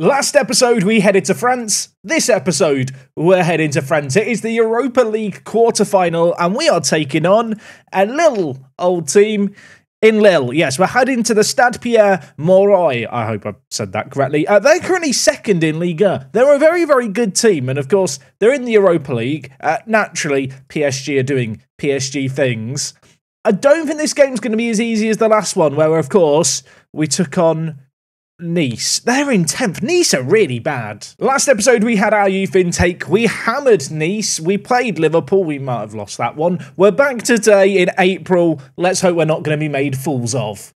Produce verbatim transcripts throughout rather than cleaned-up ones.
Last episode, we headed to France. This episode, we're heading to France. It is the Europa League quarterfinal, and we are taking on a little old team in Lille. Yes, we're heading to the Stade Pierre-Mauroy. I hope I said that correctly. Uh, they're currently second in Ligue one. They're a very, very good team, and of course, they're in the Europa League. Uh, naturally, P S G are doing P S G things. I don't think this game's going to be as easy as the last one, where, of course, we took on Nice. They're in tenth. Nice are really bad. Last episode, we had our youth intake. We hammered Nice. We played Liverpool. We might have lost that one. We're back today in April. Let's hope we're not going to be made fools of.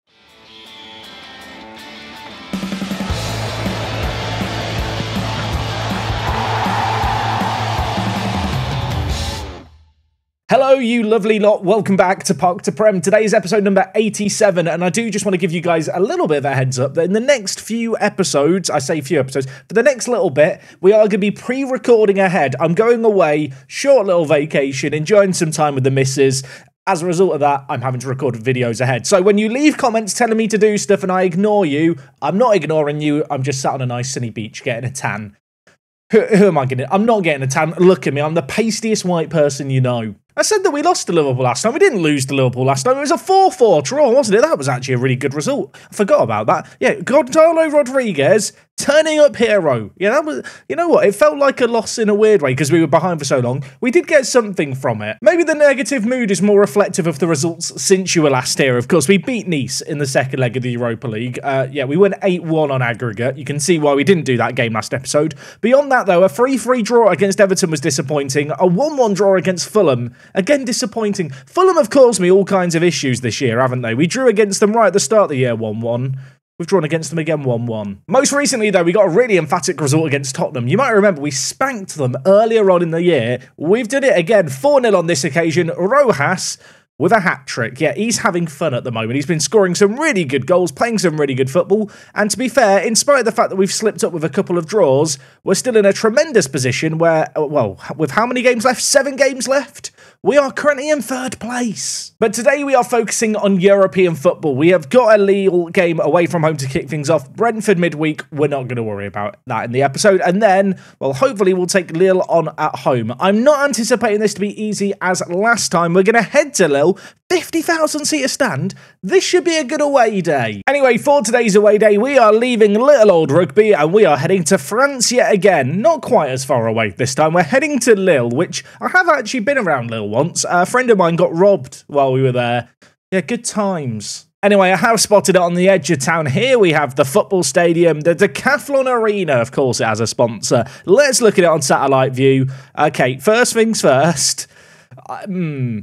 Hello, you lovely lot. Welcome back to Park to Prem. Today is episode number eighty-seven, and I do just want to give you guys a little bit of a heads up that in the next few episodes, I say few episodes, for the next little bit, we are going to be pre-recording ahead. I'm going away, short little vacation, enjoying some time with the missus. As a result of that, I'm having to record videos ahead. So when you leave comments telling me to do stuff and I ignore you, I'm not ignoring you. I'm just sat on a nice sunny beach getting a tan. Who, who am I getting? I'm not getting a tan. Look at me. I'm the pastiest white person you know. I said that we lost to Liverpool last time. We didn't lose to Liverpool last time. It was a four four draw, wasn't it? That was actually a really good result. I forgot about that. Yeah, Gonzalo Rodriguez, turning up hero. Yeah, that was, you know what? It felt like a loss in a weird way because we were behind for so long. We did get something from it. Maybe the negative mood is more reflective of the results since you were last here. Of course, we beat Nice in the second leg of the Europa League. Uh, yeah, we went eight one on aggregate. You can see why we didn't do that game last episode. Beyond that, though, a three three draw against Everton was disappointing. A one one draw against Fulham, again, disappointing. Fulham have caused me all kinds of issues this year, haven't they? We drew against them right at the start of the year, one one. We've drawn against them again, one one. Most recently, though, we got a really emphatic result against Tottenham. You might remember we spanked them earlier on in the year. We've done it again, four nil on this occasion. Rojas with a hat-trick. Yeah, he's having fun at the moment. He's been scoring some really good goals, playing some really good football. And to be fair, in spite of the fact that we've slipped up with a couple of draws, we're still in a tremendous position where, well, with how many games left? Seven games left? We are currently in third place. But today we are focusing on European football. We have got a Lille game away from home to kick things off. Brentford midweek, we're not going to worry about that in the episode. And then, well, hopefully we'll take Lille on at home. I'm not anticipating this to be easy as last time. We're going to head to Lille. fifty thousand seat a stand. This should be a good away day. Anyway, for today's away day, we are leaving little old rugby and we are heading to France yet again. Not quite as far away this time. We're heading to Lille, which I have actually been around Lille once. A friend of mine got robbed while we were there. Yeah, good times. Anyway, I have spotted it on the edge of town. Here we have the football stadium, the Decathlon Arena. Of course, it has a sponsor. Let's look at it on satellite view. Okay, first things first. Hmm...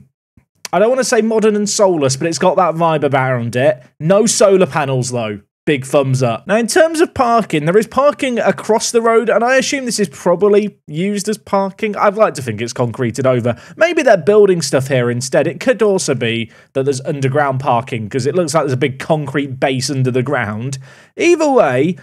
I don't want to say modern and soulless, but it's got that vibe around it. No solar panels, though. Big thumbs up. Now, in terms of parking, there is parking across the road, and I assume this is probably used as parking. I'd like to think it's concreted over. Maybe they're building stuff here instead. It could also be that there's underground parking, because it looks like there's a big concrete base under the ground. Either way,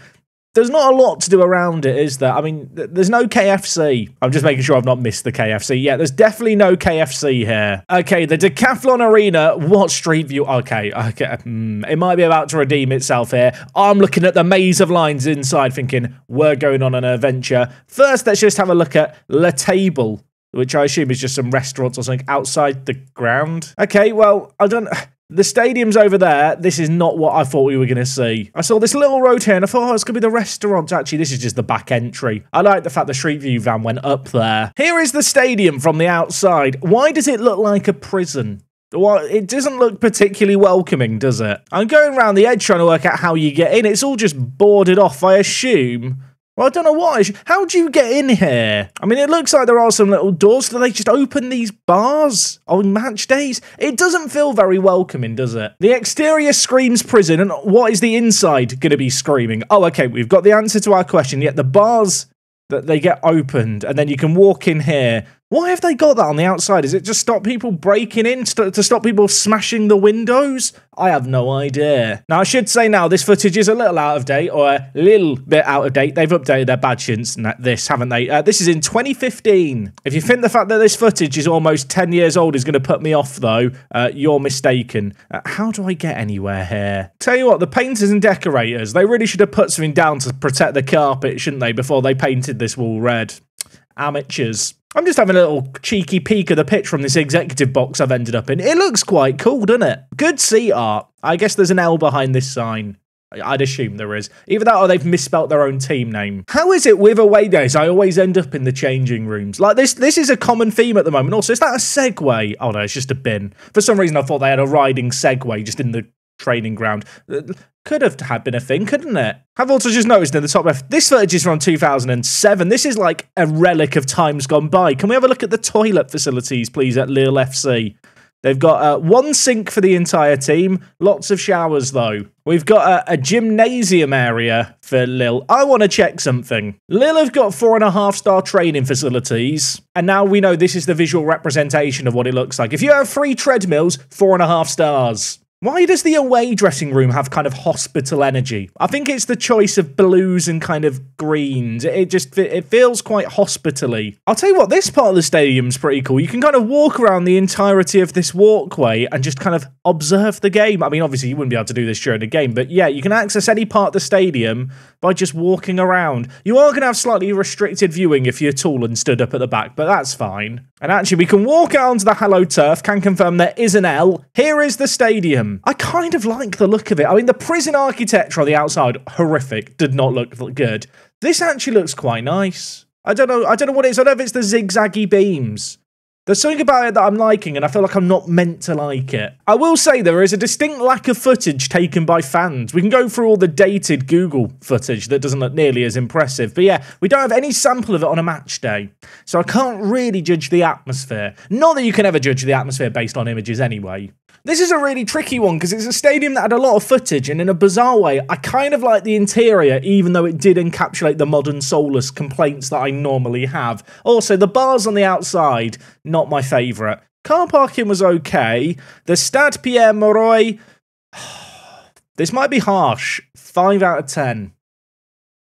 there's not a lot to do around it, is there? I mean, there's no K F C. I'm just making sure I've not missed the K F C. Yeah, there's definitely no K F C here. Okay, the Decathlon Arena. What street view? Okay, okay. Hmm, it might be about to redeem itself here. I'm looking at the maze of lines inside, thinking, we're going on an adventure. First, let's just have a look at Le Table, which I assume is just some restaurants or something outside the ground. Okay, well, I don't... The stadium's over there. This is not what I thought we were going to see. I saw this little road here and I thought, oh, it's going to be the restaurant. Actually, this is just the back entry. I like the fact the Street View van went up there. Here is the stadium from the outside. Why does it look like a prison? Well, it doesn't look particularly welcoming, does it? I'm going around the edge trying to work out how you get in. It's all just boarded off, I assume. Well, I don't know why. How do you get in here? I mean, it looks like there are some little doors. Do they just open these bars on match days? It doesn't feel very welcoming, does it? The exterior screams prison, and what is the inside going to be screaming? Oh, okay, we've got the answer to our question, yet the bars that they get opened, and then you can walk in here Why have they got that on the outside? Is it just stop people breaking in? St to stop people smashing the windows? I have no idea. Now, I should say now, this footage is a little out of date, or a little bit out of date. They've updated their badge since this, haven't they? Uh, this is in twenty fifteen. If you think the fact that this footage is almost ten years old is going to put me off, though, uh, you're mistaken. Uh, how do I get anywhere here? Tell you what, the painters and decorators, they really should have put something down to protect the carpet, shouldn't they, before they painted this wall red. Amateurs. I'm just having a little cheeky peek at the pitch from this executive box I've ended up in. It looks quite cool, doesn't it? Good seat art. I guess there's an L behind this sign. I'd assume there is. Either that or they've misspelt their own team name. How is it with away days? I always end up in the changing rooms. Like this, this is a common theme at the moment. Also, is that a Segway? Oh no, it's just a bin. For some reason, I thought they had a riding Segway just in the training ground. Could have had been a thing, couldn't it? I've also just noticed in the top left, this footage is from two thousand seven. This is like a relic of times gone by. Can we have a look at the toilet facilities, please, at Lille F C? They've got uh, one sink for the entire team. Lots of showers, though. We've got a, a gymnasium area for Lille. I want to check something. Lille have got four and a half star training facilities. And now we know this is the visual representation of what it looks like. If you have three treadmills, four and a half stars. Why does the away dressing room have kind of hospital energy? I think it's the choice of blues and kind of greens. It just it feels quite hospitally. I'll tell you what, this part of the stadium's pretty cool. You can kind of walk around the entirety of this walkway and just kind of observe the game. I mean, obviously you wouldn't be able to do this during a game, but yeah, you can access any part of the stadium by just walking around. You are going to have slightly restricted viewing if you're tall and stood up at the back, but that's fine. And actually, we can walk out onto the Hello Turf. Can confirm there is an L. Here is the stadium. I kind of like the look of it. I mean, the prison architecture on the outside, horrific, did not look good. This actually looks quite nice. I don't know. I don't know what it is. I don't know if it's the zigzaggy beams. There's something about it that I'm liking, and I feel like I'm not meant to like it. I will say there is a distinct lack of footage taken by fans. We can go through all the dated Google footage that doesn't look nearly as impressive. But yeah, we don't have any sample of it on a match day. So I can't really judge the atmosphere. Not that you can ever judge the atmosphere based on images anyway. This is a really tricky one because it's a stadium that had a lot of footage, and in a bizarre way, I kind of like the interior, even though it did encapsulate the modern soulless complaints that I normally have. Also, the bars on the outside, not my favourite. Car parking was okay. The Stade Pierre-Mauroy, this might be harsh. five out of ten.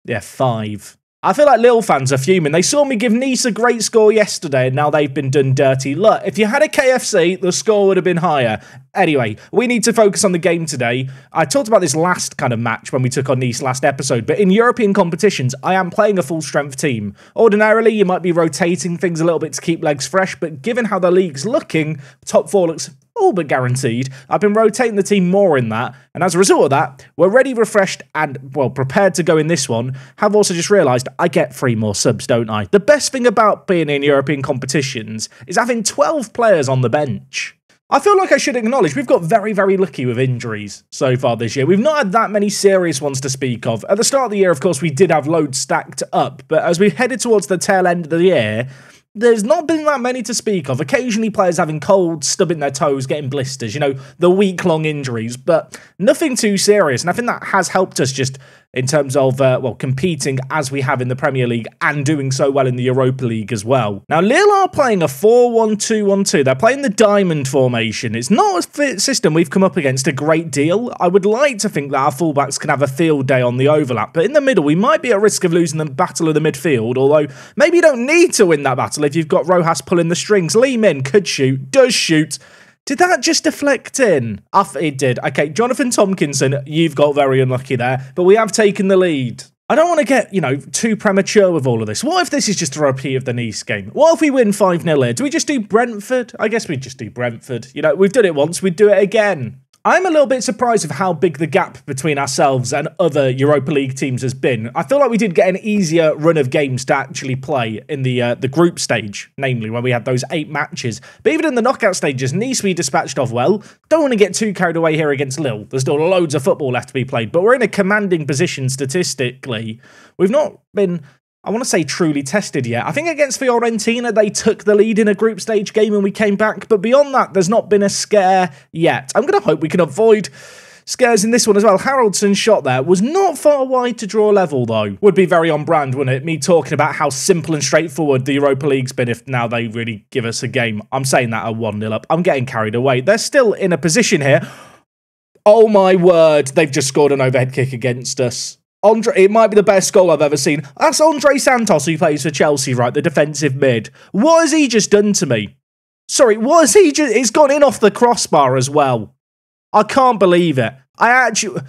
Yeah, five. I feel like Lille fans are fuming. They saw me give Nice a great score yesterday, and now they've been done dirty. Look, if you had a K F C, the score would have been higher. Anyway, we need to focus on the game today. I talked about this last kind of match when we took on Nice last episode, but in European competitions, I am playing a full-strength team. Ordinarily, you might be rotating things a little bit to keep legs fresh, but given how the league's looking, top four looks all but guaranteed. I've been rotating the team more in that, and as a result of that, we're ready, refreshed, and, well, prepared to go in this one. Have also just realised I get three more subs, don't I? The best thing about being in European competitions is having twelve players on the bench. I feel like I should acknowledge we've got very, very lucky with injuries so far this year. We've not had that many serious ones to speak of. At the start of the year, of course, we did have loads stacked up, but as we headed towards the tail end of the year, there's not been that many to speak of. Occasionally players having colds, stubbing their toes, getting blisters, you know, the week-long injuries, but nothing too serious. And I think that has helped us just in terms of, uh, well, competing as we have in the Premier League and doing so well in the Europa League as well. Now, Lille are playing a four one two one two. They're playing the diamond formation. It's not a system we've come up against a great deal. I would like to think that our fullbacks can have a field day on the overlap, but in the middle, we might be at risk of losing the battle of the midfield, although maybe you don't need to win that battle if you've got Rojas pulling the strings. Lee Min could shoot, does shoot. Did that just deflect in? Oh, it did. Okay, Jonathan Tomkinson, you've got very unlucky there, but we have taken the lead. I don't want to get, you know, too premature with all of this. What if this is just a repeat of the Nice game? What if we win five nil here? Do we just do Brentford? I guess we just do Brentford. You know, we've done it once, we'd do it again. I'm a little bit surprised of how big the gap between ourselves and other Europa League teams has been. I feel like we did get an easier run of games to actually play in the uh, the group stage, namely when we had those eight matches. But even in the knockout stages, Nice we dispatched off well. Don't want to get too carried away here against Lille. There's still loads of football left to be played, but we're in a commanding position statistically. We've not been, I want to say, truly tested yet. I think against Fiorentina, they took the lead in a group stage game and we came back. But beyond that, there's not been a scare yet. I'm going to hope we can avoid Scares in this one as well. Haraldsson's shot there was not far wide to draw level, though. Would be very on brand, wouldn't it? Me talking about how simple and straightforward the Europa League's been if now they really give us a game. I'm saying that at one nil up. I'm getting carried away. They're still in a position here. Oh my word, they've just scored an overhead kick against us. Andre, it might be the best goal I've ever seen. That's Andre Santos, who plays for Chelsea, right? The defensive mid. What has he just done to me? Sorry, what has he just... It's gone in off the crossbar as well. I can't believe it. I actually...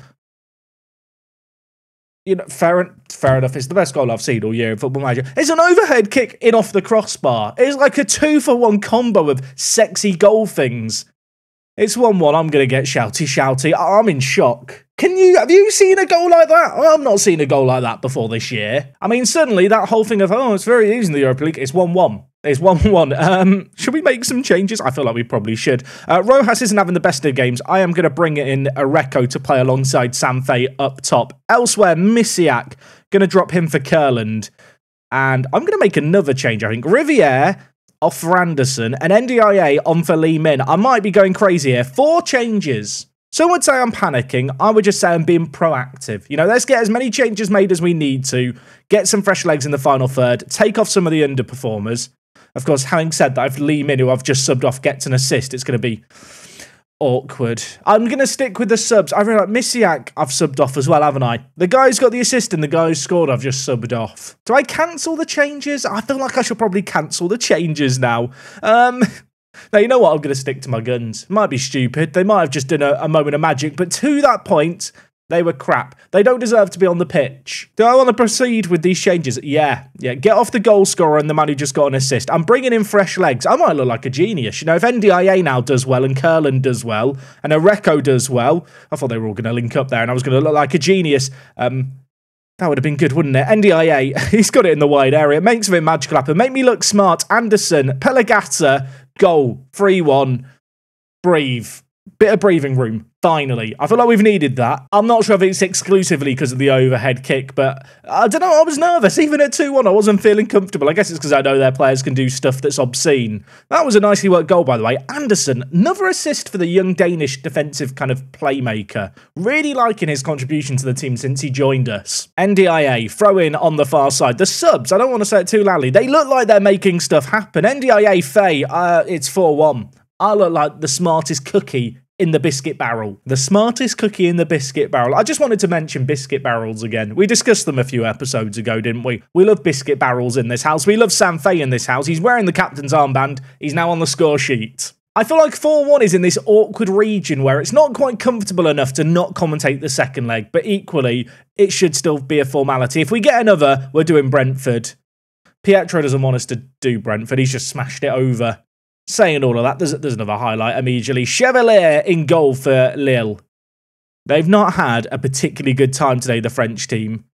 You know, fair, fair enough. It's the best goal I've seen all year in Football Manager. It's an overhead kick in off the crossbar. It's like a two-for-one combo of sexy goal things. It's one one. I'm going to get shouty, shouty. I'm in shock. Can you, have you seen a goal like that? I've not seen a goal like that before this year. I mean, suddenly that whole thing of, oh, it's very easy in the Europa League. It's one one. It's one one. Um, should we make some changes? I feel like we probably should. Uh, Rojas isn't having the best of games. I am going to bring in Areco to play alongside Sam Fay up top. Elsewhere, Misiak. Going to drop him for Curland. And I'm going to make another change, I think. Riviere off for Anderson, and Ndiaye on for Lee Min. I might be going crazy here. Four changes. Some would say I'm panicking. I would just say I'm being proactive. You know, let's get as many changes made as we need to, get some fresh legs in the final third, take off some of the underperformers. Of course, having said that, if Lee Min, who I've just subbed off, gets an assist, it's going to be awkward. I'm going to stick with the subs. I realise Misiak I've subbed off as well, haven't I? The guy who's got the assist and the guy who scored I've just subbed off. Do I cancel the changes? I feel like I should probably cancel the changes now. Um, now, you know what? I'm going to stick to my guns. Might be stupid. They might have just done a, a moment of magic, but to that point, they were crap. They don't deserve to be on the pitch. Do I want to proceed with these changes? Yeah. Yeah, get off the goal scorer and the man who just got an assist. I'm bringing in fresh legs. I might look like a genius. You know, if Ndiaye now does well and Curland does well and Areco does well, I thought they were all going to link up there and I was going to look like a genius. Um, that would have been good, wouldn't it? Ndiaye, he's got it in the wide area. It makes it magical happen. Make me look smart. Anderson, Pelagata, goal, three one, breathe. Bit of breathing room, finally. I feel like we've needed that. I'm not sure if it's exclusively because of the overhead kick, but I don't know, I was nervous. Even at two one, I wasn't feeling comfortable. I guess it's because I know their players can do stuff that's obscene. That was a nicely worked goal, by the way. Anderson, another assist for the young Danish defensive kind of playmaker. Really liking his contribution to the team since he joined us. Ndiaye, throw in on the far side. The subs, I don't want to say it too loudly. They look like they're making stuff happen. Ndiaye, Faye, uh, it's four one. I look like the smartest cookie in the biscuit barrel. The smartest cookie in the biscuit barrel. I just wanted to mention biscuit barrels again. We discussed them a few episodes ago, didn't we? We love biscuit barrels in this house. We love Sam Fay in this house. He's wearing the captain's armband. He's now on the score sheet. I feel like four one is in this awkward region where it's not quite comfortable enough to not commentate the second leg, but equally, it should still be a formality. If we get another, we're doing Brentford. Pietro doesn't want us to do Brentford. He's just smashed it over. Saying all of that, there's, there's another highlight immediately. Chevalier in goal for Lille. They've not had a particularly good time today, the French team.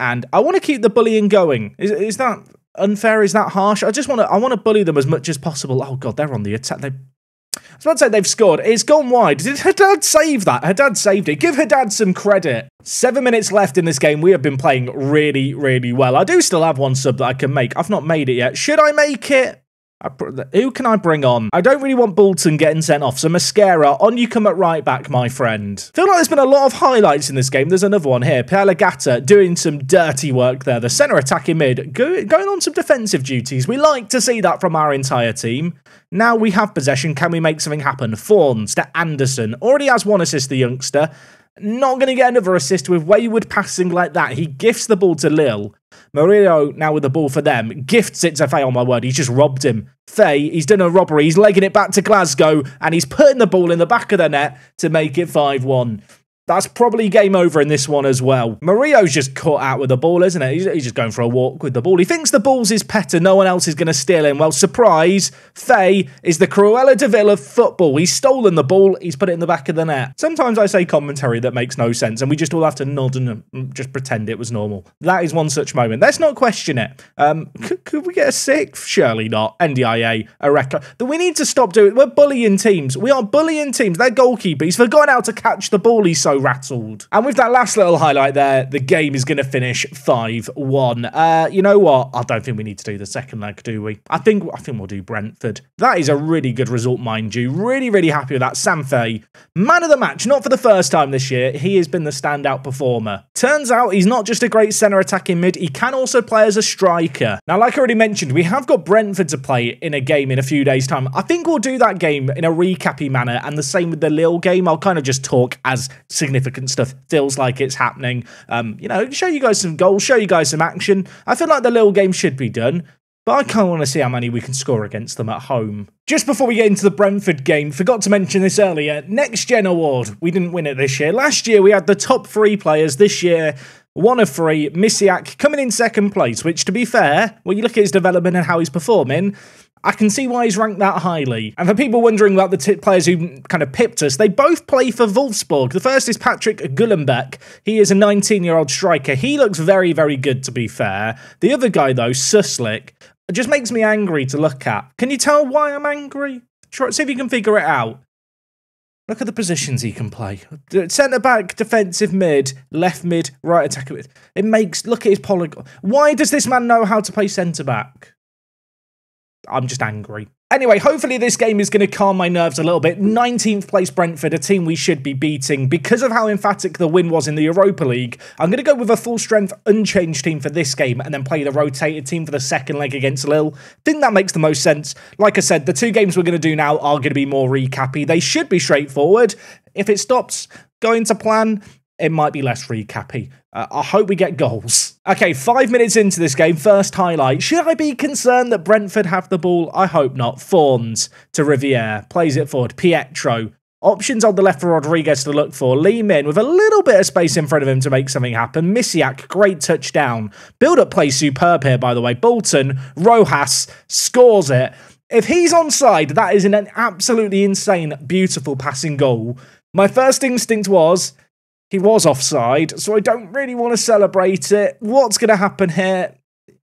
And I want to keep the bullying going. Is, is that unfair? Is that harsh? I just want to I want to bully them as much as possible. Oh, God, they're on the attack. They, I was about to say they've scored. It's gone wide. Did Haddad save that? Haddad saved it. Give Haddad some credit. Seven minutes left in this game. We have been playing really, really well. I do still have one sub that I can make. I've not made it yet. Should I make it? I, who can I bring on? I don't really want Bolton getting sent off, so Mascara, on you come at right back, my friend. I feel like there's been a lot of highlights in this game. There's another one here. Pelagata doing some dirty work there. The centre attacking mid, go, going on some defensive duties. We like to see that from our entire team. Now we have possession. Can we make something happen? Fawns to Anderson. Already has one assist, the youngster. Not going to get another assist with wayward passing like that. He gifts the ball to Lille. Murillo now with the ball for them. Gifts it to Faye. Oh, my word. He's just robbed him. Faye, he's done a robbery. He's legging it back to Glasgow, and he's putting the ball in the back of the net to make it five one. That's probably game over in this one as well. Murillo's just caught out with the ball, isn't it? He's, he's just going for a walk with the ball. He thinks the ball's his pet and no one else is going to steal him. Well, surprise, Faye is the Cruella de Vil of football. He's stolen the ball. He's put it in the back of the net. Sometimes I say commentary that makes no sense and we just all have to nod and just pretend it was normal. That is one such moment. Let's not question it. Um, could, could we get a sixth? Surely not. Ndiaye, Areco. We need to stop doing it. We're bullying teams. We are bullying teams. They're goalkeepers. He's forgotten how to catch the ball. He's so so rattled. And with that last little highlight there, the game is going to finish five one. Uh, you know what? I don't think we need to do the second leg, do we? I think I think we'll do Brentford. That is a really good result, mind you. Really, really happy with that. Sam Fay, man of the match, not for the first time this year. He has been the standout performer. Turns out he's not just a great centre attacking mid, he can also play as a striker. Now, like I already mentioned, we have got Brentford to play in a game in a few days' time. I think we'll do that game in a recappy manner, and the same with the Lille game. I'll kind of just talk as significant stuff feels like it's happening. Um, you know, show you guys some goals, show you guys some action. I feel like the Lille game should be done, but I kind of want to see how many we can score against them at home. Just before we get into the Brentford game, forgot to mention this earlier, Next Gen Award. We didn't win it this year. Last year, we had the top three players. This year, one of three. Misiak coming in second place, which, to be fair, when you look at his development and how he's performing, I can see why he's ranked that highly. And for people wondering about the t players who kind of pipped us, they both play for Wolfsburg. The first is Patrick Gullenbeck. He is a nineteen-year-old striker. He looks very, very good, to be fair. The other guy, though, Suslik, just makes me angry to look at. Can you tell why I'm angry? Try, see if you can figure it out. Look at the positions he can play. Centre-back, defensive mid, left mid, right attacker mid. It makes... Look at his polygon. Why does this man know how to play centre-back? I'm just angry. Anyway, hopefully this game is going to calm my nerves a little bit. nineteenth place Brentford, a team we should be beating. Because of how emphatic the win was in the Europa League, I'm going to go with a full-strength, unchanged team for this game and then play the rotated team for the second leg against Lille. I think that makes the most sense. Like I said, the two games we're going to do now are going to be more recappy. They should be straightforward. If it stops going to plan, it might be less recappy. Uh, I hope we get goals. Okay, five minutes into this game, first highlight. Should I be concerned that Brentford have the ball? I hope not. Fawns to Riviere. Plays it forward. Pietro. Options on the left for Rodriguez to look for. Lee Min with a little bit of space in front of him to make something happen. Misiak, great touchdown. Build-up play superb here, by the way. Bolton, Rojas, scores it. If he's onside, that is an absolutely insane, beautiful passing goal. My first instinct was... he was offside, so I don't really want to celebrate it. What's going to happen here?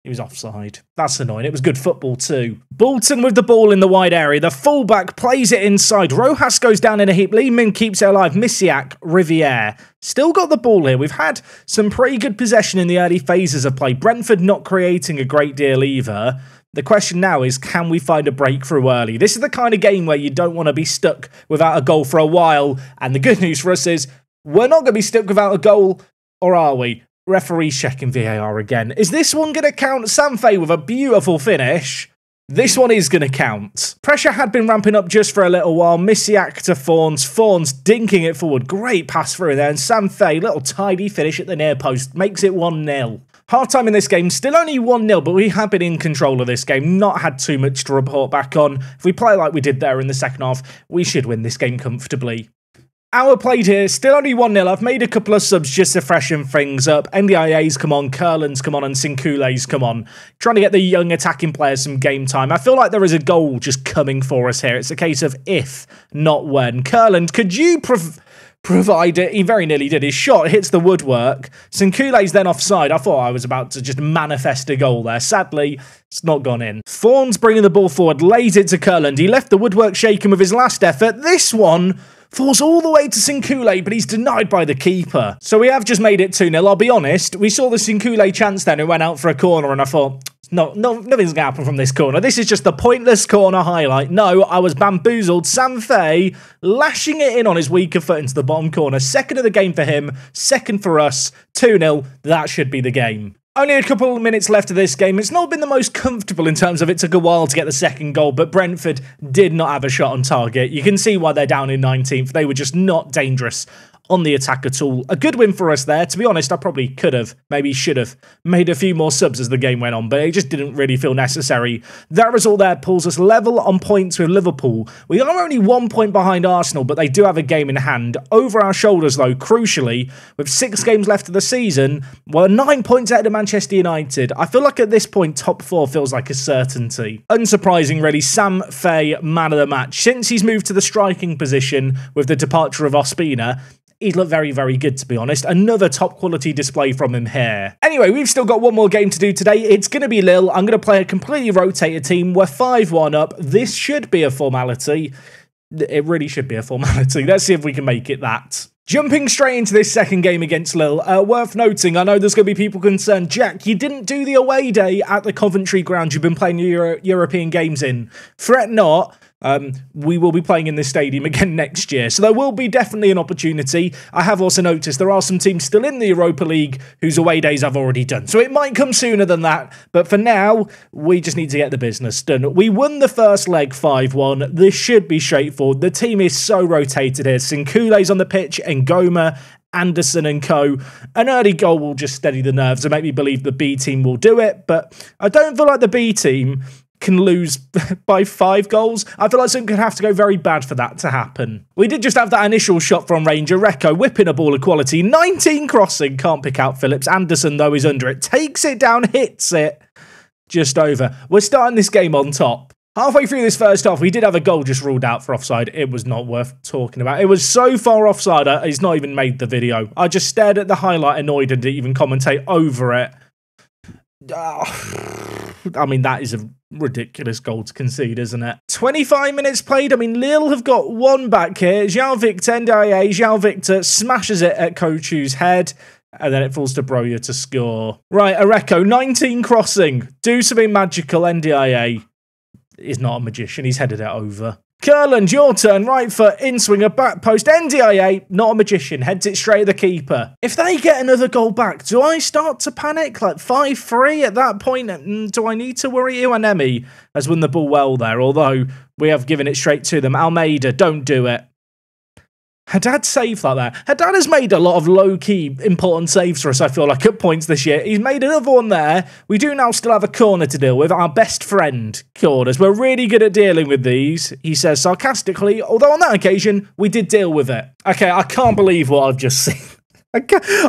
He was offside. That's annoying. It was good football too. Bolton with the ball in the wide area. The fullback plays it inside. Rojas goes down in a heap. Lee Min keeps it alive. Misiak, Riviere. Still got the ball here. We've had some pretty good possession in the early phases of play. Brentford not creating a great deal either. The question now is, can we find a breakthrough early? This is the kind of game where you don't want to be stuck without a goal for a while. And the good news for us is, we're not going to be stuck without a goal, or are we? Referees checking V A R again. Is this one going to count? Sam Fay with a beautiful finish. This one is going to count. Pressure had been ramping up just for a little while. Misiak to Fawns. Fawns dinking it forward. Great pass through there. And Sam Fay, little tidy finish at the near post. Makes it one nil. Half-time in this game, still only one nil, but we have been in control of this game, not had too much to report back on. If we play like we did there in the second half, we should win this game comfortably. Hour played here, still only one nil. I've made a couple of subs just to freshen things up. Ndiaye's come on, Curland's come on, and Sincule's come on. Trying to get the young attacking players some game time. I feel like there is a goal just coming for us here. It's a case of if, not when. Curland, could you prov provide it? He very nearly did. His shot hits the woodwork. Sincule's then offside. I thought I was about to just manifest a goal there. Sadly, it's not gone in. Fawns bringing the ball forward, lays it to Curland. He left the woodwork shaken with his last effort. This one... falls all the way to Sincule, but he's denied by the keeper. So we have just made it two nil. I'll be honest, we saw the Sincule chance then who went out for a corner, and I thought, no, no, nothing's going to happen from this corner. This is just the pointless corner highlight. No, I was bamboozled. Sam Fay lashing it in on his weaker foot into the bottom corner. Second of the game for him, second for us, two nil. That should be the game. Only a couple of minutes left of this game. It's not been the most comfortable in terms of it took a while to get the second goal, but Brentford did not have a shot on target. You can see why they're down in nineteenth. They were just not dangerous on the attack at all. A good win for us there. To be honest, I probably could have, maybe should have, made a few more subs as the game went on, but it just didn't really feel necessary. That result there pulls us level on points with Liverpool. We are only one point behind Arsenal, but they do have a game in hand. Over our shoulders, though, crucially, with six games left of the season, we're nine points ahead of Manchester United. I feel like at this point, top four feels like a certainty. Unsurprising, really, Sam Fay, man of the match. Since he's moved to the striking position with the departure of Ospina, he's looked very, very good, to be honest. Another top-quality display from him here. Anyway, we've still got one more game to do today. It's going to be Lille. I'm going to play a completely rotated team. We're five one up. This should be a formality. It really should be a formality. Let's see if we can make it that. Jumping straight into this second game against Lille, uh, worth noting, I know there's going to be people concerned, Jack, you didn't do the away day at the Coventry ground you've been playing Euro European games in. Fret not, um, we will be playing in this stadium again next year, so there will be definitely an opportunity. I have also noticed there are some teams still in the Europa League whose away days I've already done, so it might come sooner than that, but for now, we just need to get the business done. We won the first leg five one, this should be straightforward, the team is so rotated here, Sincule's on the pitch, Ngoma, Anderson and co. An early goal will just steady the nerves and make me believe the B team will do it, but I don't feel like the B team can lose by five goals. I feel like something could have to go very bad for that to happen. We did just have that initial shot from Ranger. Areco whipping a ball of quality. nineteen crossing. Can't pick out Phillips. Anderson, though, is under it. Takes it down, hits it. Just over. We're starting this game on top. Halfway through this first half, we did have a goal just ruled out for offside. It was not worth talking about. It was so far offside, it's not even made the video. I just stared at the highlight, annoyed, and didn't even commentate over it. Oh, I mean, that is a ridiculous goal to concede, isn't it? twenty-five minutes played. I mean, Lille have got one back here. Jean-Victor, Ndiaye, Jean-Victor smashes it at Kochu's head. And then it falls to Broya to score. Right, Areco, nineteen crossing. Do something magical, Ndiaye. Is not a magician. He's headed it over. Curland, your turn. Right foot, in-swinger, back post. Ndiaye, not a magician. Heads it straight at the keeper. If they get another goal back, do I start to panic? Like five three at that point? Do I need to worry? Iwanemi has won the ball well there, although we have given it straight to them. Almeida, don't do it. Haddad saved like that. Haddad has made a lot of low-key important saves for us, I feel like, at points this year. He's made another one there. We do now still have a corner to deal with. Our best friend corners. We're really good at dealing with these, he says sarcastically, although on that occasion, we did deal with it. Okay, I can't believe what I've just seen. I,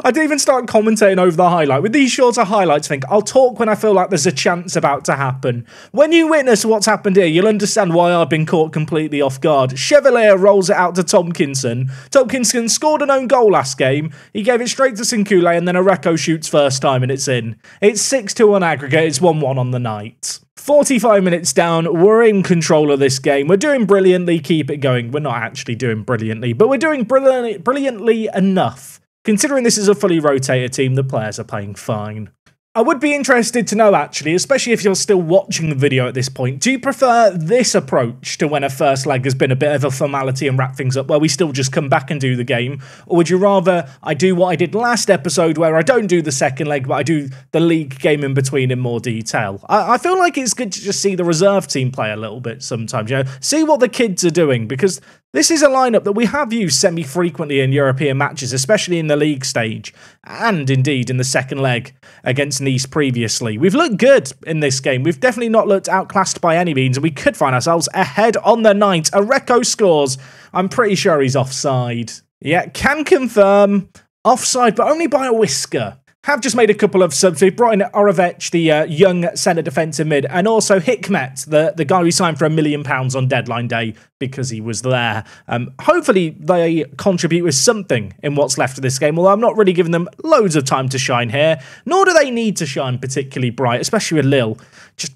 I didn't even start commentating over the highlight. With these shorter highlights, I think, I'll talk when I feel like there's a chance about to happen. When you witness what's happened here, you'll understand why I've been caught completely off guard. Chevalier rolls it out to Tomkinson. Tomkinson scored an own goal last game. He gave it straight to Sincule, and then Areco shoots first time, and it's in. It's six two on aggregate. It's one one on the night. forty-five minutes down, we're in control of this game. We're doing brilliantly. Keep it going. We're not actually doing brilliantly, but we're doing brilliantly, brilliantly enough. Considering this is a fully rotated team, the players are playing fine. I would be interested to know, actually, especially if you're still watching the video at this point, do you prefer this approach to when a first leg has been a bit of a formality and wrap things up, where we still just come back and do the game? Or would you rather I do what I did last episode, where I don't do the second leg, but I do the league game in between in more detail? I, I feel like it's good to just see the reserve team play a little bit sometimes, you know, see what the kids are doing, because this is a lineup that we have used semi-frequently in European matches, especially in the league stage, and indeed in the second leg against Nice previously. We've looked good in this game. We've definitely not looked outclassed by any means, and we could find ourselves ahead on the night. Areco scores. I'm pretty sure he's offside. Yeah, can confirm. Offside, but only by a whisker. Have just made a couple of subs. We've brought in Orovec, the uh, young centre defensive mid, and also Hikmet, the, the guy we signed for a million pounds on deadline day because he was there. Um, hopefully they contribute with something in what's left of this game, although I'm not really giving them loads of time to shine here, nor do they need to shine particularly bright, especially with Lille. Just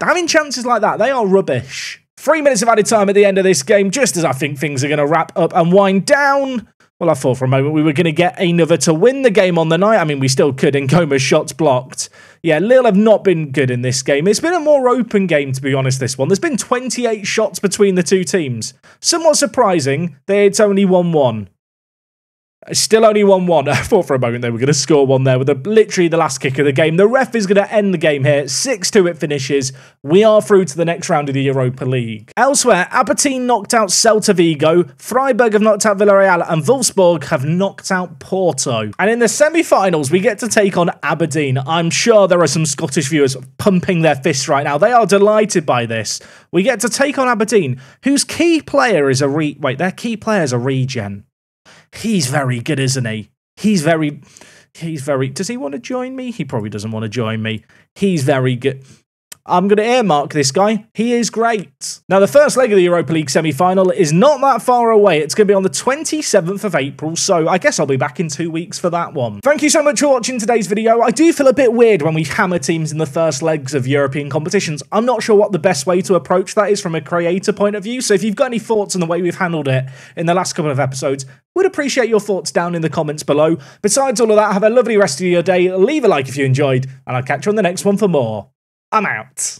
having chances like that, they are rubbish. Three minutes of added time at the end of this game, just as I think things are going to wrap up and wind down. Well, I thought for a moment we were going to get another to win the game on the night. I mean, we still could. Ngoma's shots blocked. Yeah, Lille have not been good in this game. It's been a more open game, to be honest, this one. There's been twenty-eight shots between the two teams. Somewhat surprising that it's only one one. Still only one one. I thought for a moment they were going to score one there with a, literally the last kick of the game. The ref is going to end the game here. six two it finishes. We are through to the next round of the Europa League. Elsewhere, Aberdeen knocked out Celta Vigo. Freiburg have knocked out Villarreal. And Wolfsburg have knocked out Porto. And in the semi-finals, we get to take on Aberdeen. I'm sure there are some Scottish viewers pumping their fists right now. They are delighted by this. We get to take on Aberdeen, whose key player is a re... Wait, their key player is a regen. He's very good, isn't he? He's very, he's very, does he want to join me? He probably doesn't want to join me. He's very good. I'm going to earmark this guy. He is great. Now, the first leg of the Europa League semi-final is not that far away. It's going to be on the twenty-seventh of April, so I guess I'll be back in two weeks for that one. Thank you so much for watching today's video. I do feel a bit weird when we hammer teams in the first legs of European competitions. I'm not sure what the best way to approach that is from a creator point of view, so if you've got any thoughts on the way we've handled it in the last couple of episodes, would appreciate your thoughts down in the comments below. Besides all of that, have a lovely rest of your day. Leave a like if you enjoyed, and I'll catch you on the next one for more. I'm out.